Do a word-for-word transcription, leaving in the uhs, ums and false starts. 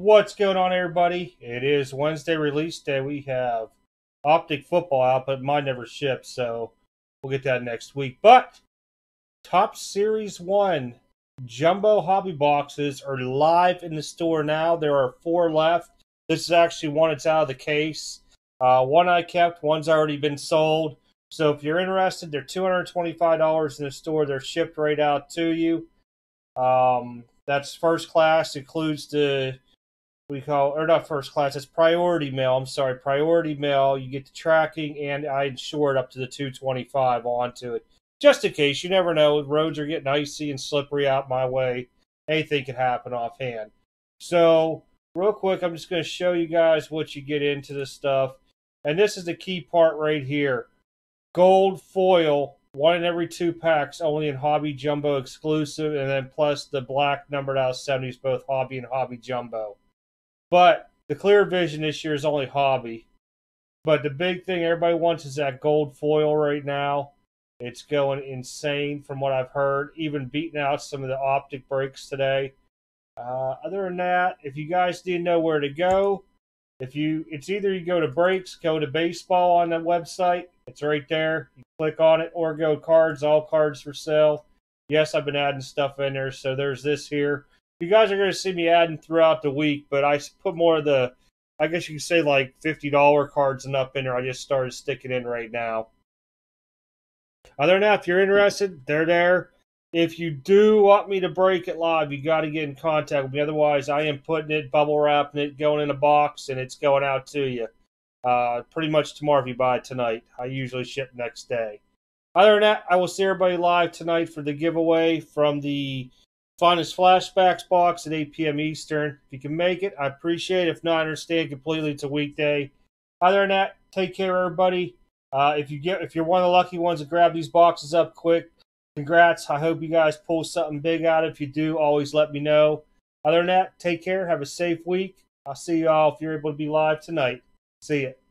What's going on, everybody? It is Wednesday release day. We have Optic Football out, but mine never ships, so we'll get that next week. But Top Series one Jumbo Hobby Boxes are live in the store now. There are four left. This is actually one that's out of the case. Uh, one I kept, one's already been sold. So if you're interested, they're two hundred twenty-five dollars in the store. They're shipped right out to you. Um, that's first class. Includes the... We call, or not first class, it's priority mail. I'm sorry, priority mail. You get the tracking, and I insure it up to the two twenty-five onto it. Just in case, you never know. Roads are getting icy and slippery out my way. Anything can happen offhand. So, real quick, I'm just going to show you guys what you get into this stuff. And this is the key part right here. Gold foil, one in every two packs, only in Hobby Jumbo exclusive, and then plus the black numbered out seventies, both Hobby and Hobby Jumbo. But the Clear Vision this year is only Hobby. But the big thing everybody wants is that gold foil right now. It's going insane from what I've heard. Even beating out some of the Optic breaks today. Uh, other than that, if you guys didn't know where to go, if you, it's either you go to breaks, go to baseball on the website. It's right there. You click on it. Or go cards, all cards for sale. Yes, I've been adding stuff in there. So there's this here. You guys are going to see me adding throughout the week, but I put more of the, I guess you could say, like fifty dollar cards and up in there. I just started sticking in right now. Other than that, if you're interested, they're there. If you do want me to break it live, you got to get in contact with me. Otherwise, I am putting it, bubble wrapping it, going in a box, and it's going out to you. Uh, pretty much tomorrow if you buy it tonight. I usually ship next day. Other than that, I will see everybody live tonight for the giveaway from the Finest Flashbacks box at eight p m Eastern. If you can make it, I appreciate it. If not, I understand completely. It's a weekday. Other than that, take care, everybody. Uh, if you get, if you're one of the lucky ones to grab these boxes up quick, congrats. I hope you guys pull something big out. If you do, always let me know. Other than that, take care. Have a safe week. I'll see you all if you're able to be live tonight. See ya.